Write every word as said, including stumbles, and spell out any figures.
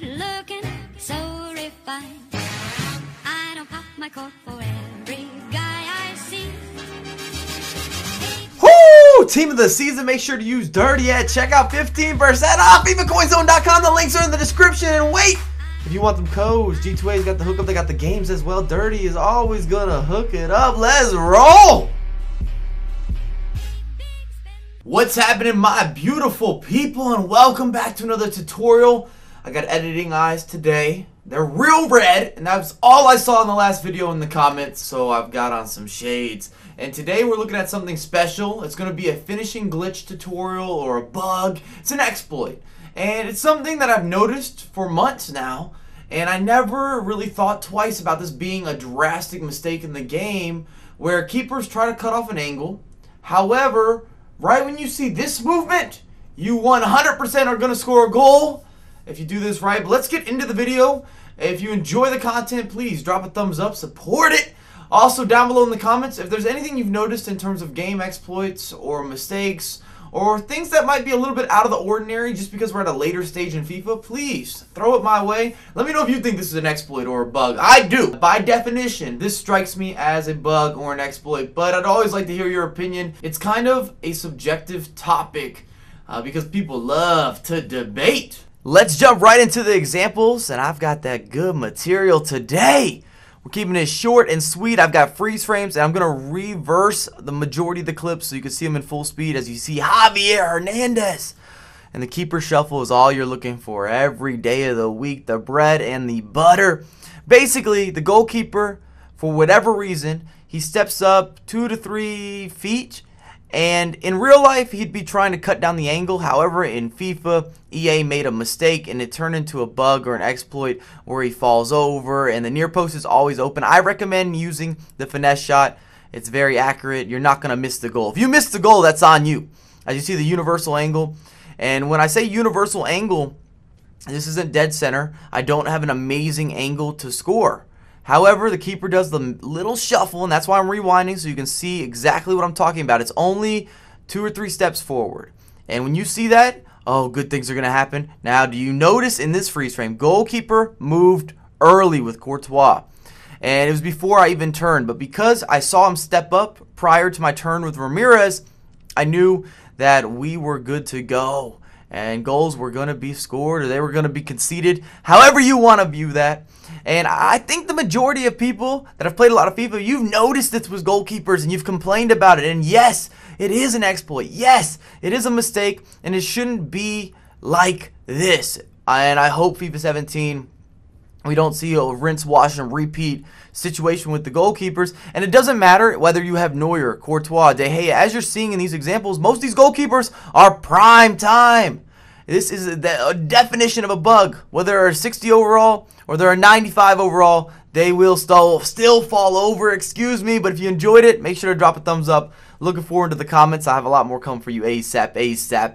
good looking, so refined. I don't pop my cork for every guy I see. Woo! Team of the season, make sure to use dirty at checkout, fifteen percent off, FIFA coin zone dot com. The links are in the description. And wait, if you want them codes, G two A's got the hookup, they got the games as well. Dirty is always gonna hook it up. Let's roll! What's happening, my beautiful people, and welcome back to another tutorial. I got editing eyes today. They're real red, and that's all I saw in the last video in the comments, so I've got on some shades. And today we're looking at something special. It's going to be a finishing glitch tutorial or a bug. It's an exploit, and it's something that I've noticed for months now, and I never really thought twice about this being a drastic mistake in the game where keepers try to cut off an angle. However, right when you see this movement, you one hundred percent are going to score a goal if you do this right. But let's get into the video. If you enjoy the content, please drop a thumbs up, support it. Also, down below in the comments, if there's anything you've noticed in terms of game exploits or mistakes or things that might be a little bit out of the ordinary just because we're at a later stage in FIFA, please throw it my way. Let me know if you think this is an exploit or a bug. I do. By definition, this strikes me as a bug or an exploit, but I'd always like to hear your opinion. It's kind of a subjective topic uh, because people love to debate. Let's jump right into the examples, and I've got that good material today. We're keeping it short and sweet. I've got freeze frames, and I'm going to reverse the majority of the clips so you can see them in full speed as you see Javier Hernandez. And the keeper shuffle is all you're looking for every day of the week, the bread and the butter. Basically, the goalkeeper, for whatever reason, he steps up two to three feet. And in real life, he'd be trying to cut down the angle. However, in FIFA, E A made a mistake, and it turned into a bug or an exploit where he falls over, and the near post is always open. I recommend using the finesse shot. It's very accurate. You're not going to miss the goal. If you miss the goal, that's on you. As you see, the universal angle. And when I say universal angle, this isn't dead center. I don't have an amazing angle to score. However, the keeper does the little shuffle, and that's why I'm rewinding so you can see exactly what I'm talking about. It's only two or three steps forward. And when you see that, oh, good things are going to happen. Now, do you notice in this freeze frame, goalkeeper moved early with Courtois. And it was before I even turned, but because I saw him step up prior to my turn with Ramirez, I knew that we were good to go. And goals were going to be scored, or they were going to be conceded, however you want to view that. And I think the majority of people that have played a lot of FIFA, you've noticed this was goalkeepers and you've complained about it. And yes, it is an exploit. Yes, it is a mistake, and it shouldn't be like this. And I hope FIFA seventeen, we don't see a rinse, wash, and repeat situation with the goalkeepers. And it doesn't matter whether you have Neuer, Courtois, De Gea. As you're seeing in these examples, most of these goalkeepers are prime time. This is a definition of a bug. Whether they're sixty overall or they're ninety-five overall, they will still, still fall over. Excuse me, but if you enjoyed it, make sure to drop a thumbs up. Looking forward to the comments. I have a lot more coming for you ASAP, ASAP.